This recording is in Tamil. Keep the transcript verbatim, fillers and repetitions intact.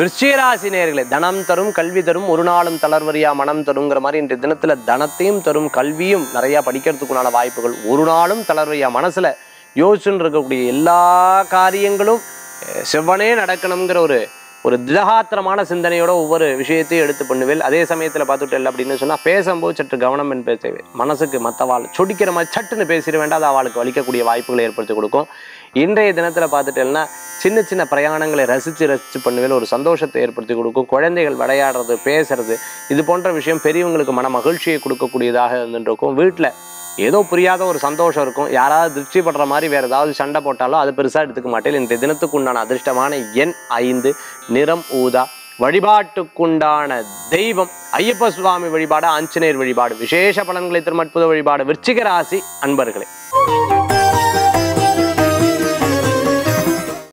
விருச்சிகராசி நேயர்களே, தனம் தரும் கல்வி தரும் ஒரு நாளும் தளர்வரியா மனம் தருங்கிற மாதிரி இன்றைய தினத்துல தனத்தையும் தரும் கல்வியும் நிறைய படிக்கிறதுக்குள்ளான வாய்ப்புகள். ஒரு நாளும் தளர்வரியா மனசுல யோசிச்சுன்னு இருக்கக்கூடிய எல்லா காரியங்களும் செவ்வனே நடக்கணுங்கிற ஒரு ஒரு திடகாத்திரமான சிந்தனையோட ஒவ்வொரு விஷயத்தையும் எடுத்து பண்ணுவேன். அதே சமயத்துல பார்த்துட்டு இல்லை அப்படின்னு சொன்னா பேசும்போது சற்று கவனம் என்பது தேவை. மனசுக்கு மற்றவாள் சொடிக்கிற மாதிரி சட்டுன்னு பேசிட வேண்டாம், அது அவளுக்கு வலிக்கக்கூடிய வாய்ப்புகளை ஏற்படுத்தி கொடுக்கும். இன்றைய தினத்துல பார்த்துட்டேன்னா சின்ன சின்ன பிரயாணங்களை ரசித்து ரசித்து பண்ணுவேன், ஒரு சந்தோஷத்தை ஏற்படுத்தி கொடுக்கும். குழந்தைகள் விளையாடுறது பேசுறது இது போன்ற விஷயம் பெரியவங்களுக்கு மன மகிழ்ச்சியை கொடுக்கக்கூடியதாக இருந்துருக்கும். வீட்டில் ஏதோ புரியாத ஒரு சந்தோஷம் இருக்கும், யாராவது திருப்தி படுற மாதிரி வேறு ஏதாவது சண்டை போட்டாலும் அது பெருசாக எடுத்துக்க மாட்டேன். இந்த தினத்துக்கு உண்டான அதிர்ஷ்டமான எண் ஐந்து, நிறம் ஊதா. வழிபாட்டுக்குண்டான தெய்வம் ஐயப்ப சுவாமி வழிபாடு, ஆஞ்சநேயர் வழிபாடு. விசேஷ பலன்களை திருமற்புத வழிபாடு. விருச்சிக ராசி அன்பர்களே,